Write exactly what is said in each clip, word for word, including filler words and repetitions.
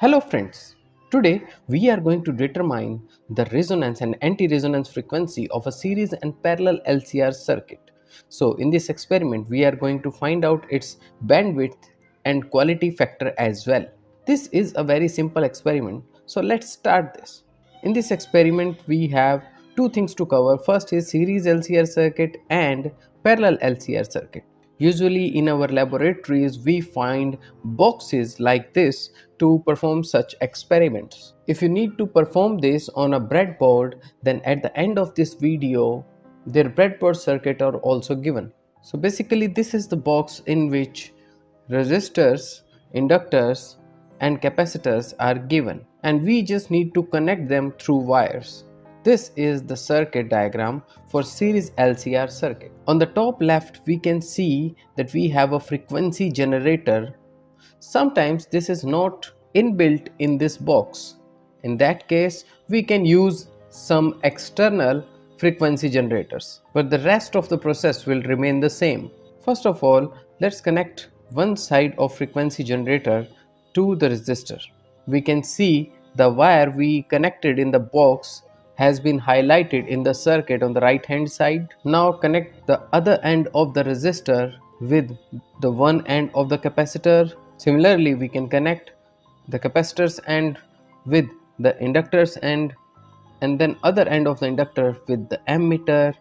Hello friends, today we are going to determine the resonance and anti-resonance frequency of a series and parallel L C R circuit. So in this experiment we are going to find out its bandwidth and quality factor as well. This is a very simple experiment, so let's start this. In this experiment we have two things to cover. First is series L C R circuit and parallel L C R circuit. Usually in our laboratories we find boxes like this to perform such experiments. If you need to perform this on a breadboard, then at the end of this video their breadboard circuit are also given. So basically this is the box in which resistors, inductors and capacitors are given, and we just need to connect them through wires. This is the circuit diagram for series L C R circuit. On the top left we can see that we have a frequency generator. Sometimes this is not inbuilt in this box. In that case we can use some external frequency generators, but the rest of the process will remain the same. First of all, let's connect one side of frequency generator to the resistor. We can see the wire we connected in the box has been highlighted in the circuit on the right hand side. Now connect the other end of the resistor with the one end of the capacitor. Similarly, we can connect the capacitor's end with the inductor's end, and then other end of the inductor with the ammeter,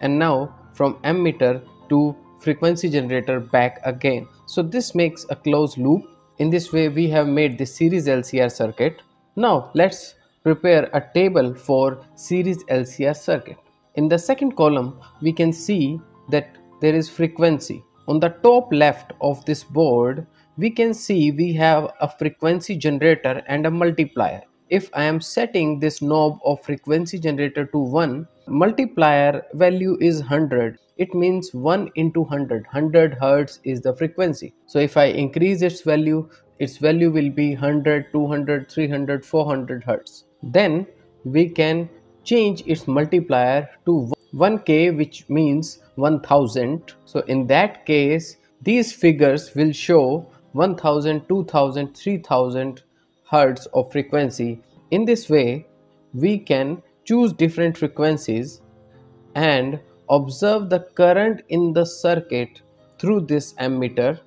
and now from ammeter to frequency generator back again. So this makes a closed loop. In this way we have made the series L C R circuit. Now let's prepare a table for series L C R circuit. In the second column we can see that there is frequency. On the top left of this board we can see we have a frequency generator and a multiplier. If I am setting this knob of frequency generator to one, multiplier value is one hundred. It means one into one hundred. one hundred hertz is the frequency. So if I increase its value, its value will be one hundred, two hundred, three hundred, four hundred hertz. Then we can change its multiplier to one K, which means one thousand. So in that case these figures will show one thousand, two thousand, three thousand hertz of frequency. In this way we can choose different frequencies and observe the current in the circuit through this ammeter.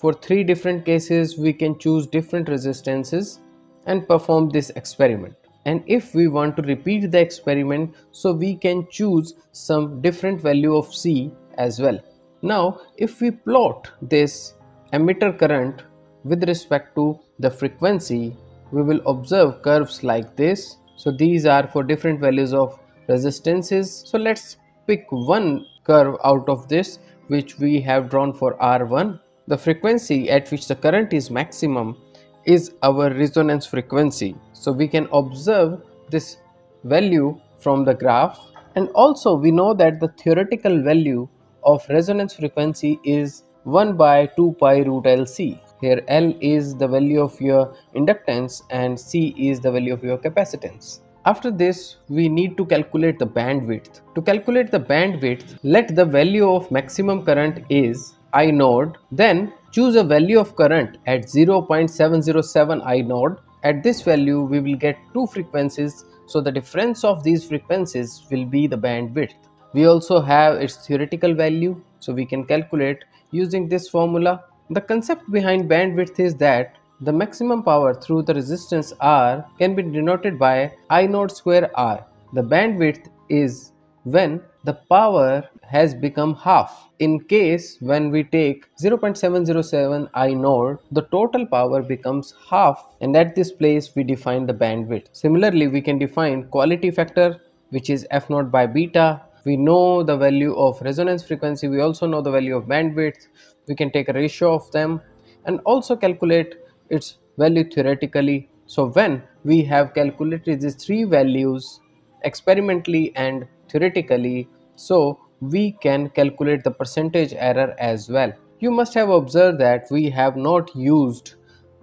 For three different cases we can choose different resistances and perform this experiment. And if we want to repeat the experiment, so we can choose some different value of C as well. Now if we plot this ammeter current with respect to the frequency, we will observe curves like this. So these are for different values of resistances. So let's pick one curve out of this which we have drawn for R one. The frequency at which the current is maximum is our resonance frequency. So we can observe this value from the graph, and also we know that the theoretical value of resonance frequency is one by two pi root L C. Here L is the value of your inductance and C is the value of your capacitance. After this we need to calculate the bandwidth. To calculate the bandwidth, let the value of maximum current is I node, then choose a value of current at zero point seven zero seven I node. At this value we will get two frequencies, so the difference of these frequencies will be the bandwidth. We also have its theoretical value, so we can calculate using this formula. The concept behind bandwidth is that the maximum power through the resistance R can be denoted by I naught square R. The bandwidth is when the power has become half. In case when we take zero point seven zero seven I naught, the total power becomes half, and at this place we define the bandwidth. Similarly, we can define quality factor, which is F naught by beta. We know the value of resonance frequency, we also know the value of bandwidth. We can take a ratio of them and also calculate its value theoretically. So when we have calculated these three values experimentally and theoretically, so we can calculate the percentage error as well. You must have observed that we have not used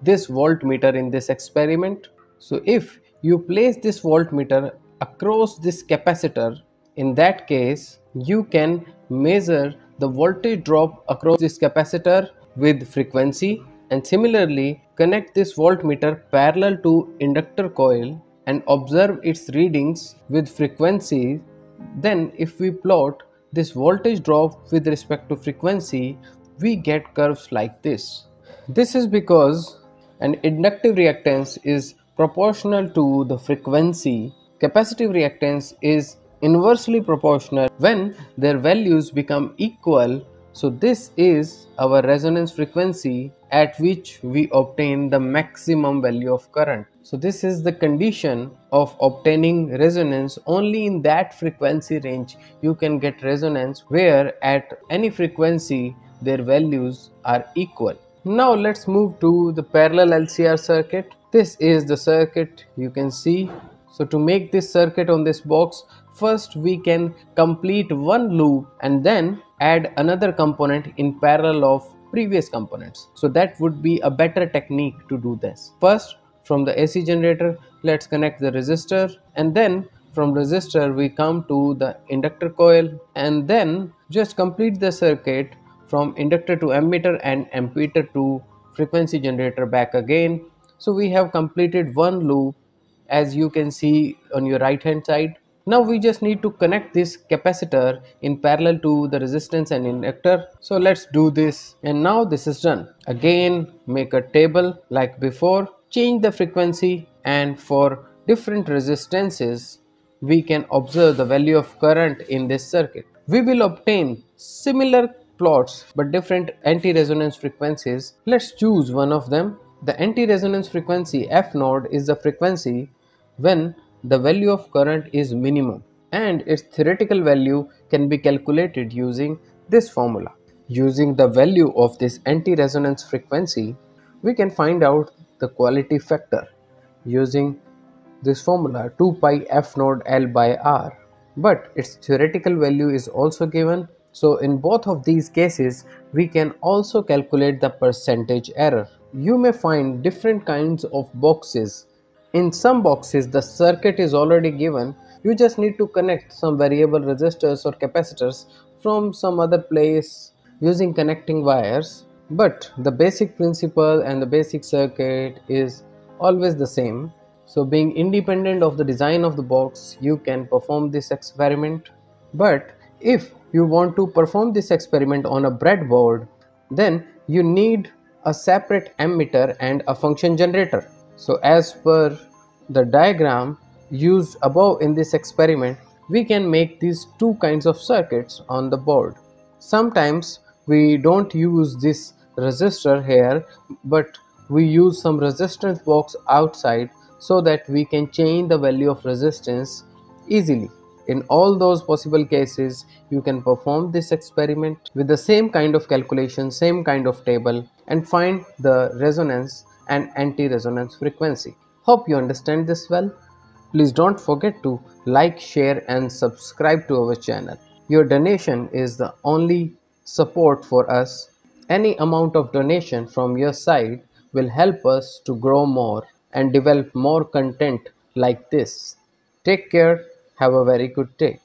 this voltmeter in this experiment. So if you place this voltmeter across this capacitor, in that case you can measure the voltage drop across this capacitor with frequency, and similarly Connect this voltmeter parallel to inductor coil and observe its readings with frequency. Then if we plot this voltage drop with respect to frequency, we get curves like this. This is because an inductive reactance is proportional to the frequency. Capacitive reactance is inversely proportional when their values become equal. So this is our resonance frequency at which we obtain the maximum value of current. So this is the condition of obtaining resonance. Only in that frequency range you can get resonance where at any frequency their values are equal. Now let's move to the parallel L C R circuit. This is the circuit you can see. So to make this circuit on this box, first we can complete one loop and then add another component in parallel of previous components. So that would be a better technique to do this. First, from the A C generator, let's connect the resistor, and then from resistor we come to the inductor coil, and then just complete the circuit from inductor to ammeter and ammeter to frequency generator back again. So we have completed one loop, as you can see on your right hand side. Now we just need to connect this capacitor in parallel to the resistance and inductor. So let's do this, and now this is done. Again, make a table like before, change the frequency, and for different resistances we can observe the value of current in this circuit. We will obtain similar plots but different anti-resonance frequencies. Let's choose one of them. The anti-resonance frequency F zero is the frequency when the value of current is minimum, and its theoretical value can be calculated using this formula. Using the value of this anti-resonance frequency, we can find out the quality factor using this formula two pi F zero L by R, but its theoretical value is also given. So in both of these cases, we can also calculate the percentage error. You may find different kinds of boxes. In some boxes the circuit is already given, you just need to connect some variable resistors or capacitors from some other place using connecting wires, but the basic principle and the basic circuit is always the same. So being independent of the design of the box, you can perform this experiment. But if you want to perform this experiment on a breadboard, then you need a separate ammeter and a function generator. So as per the diagram used above in this experiment, we can make these two kinds of circuits on the board. Sometimes we don't use this resistor here, but we use some resistance box outside so that we can change the value of resistance easily. In all those possible cases, you can perform this experiment with the same kind of calculation, same kind of table, and find the resonance and anti-resonance frequency. Hope you understand this well. Please don't forget to like, share and subscribe to our channel. Your donation is the only support for us. Any amount of donation from your side will help us to grow more and develop more content like this. Take care. Have a very good day.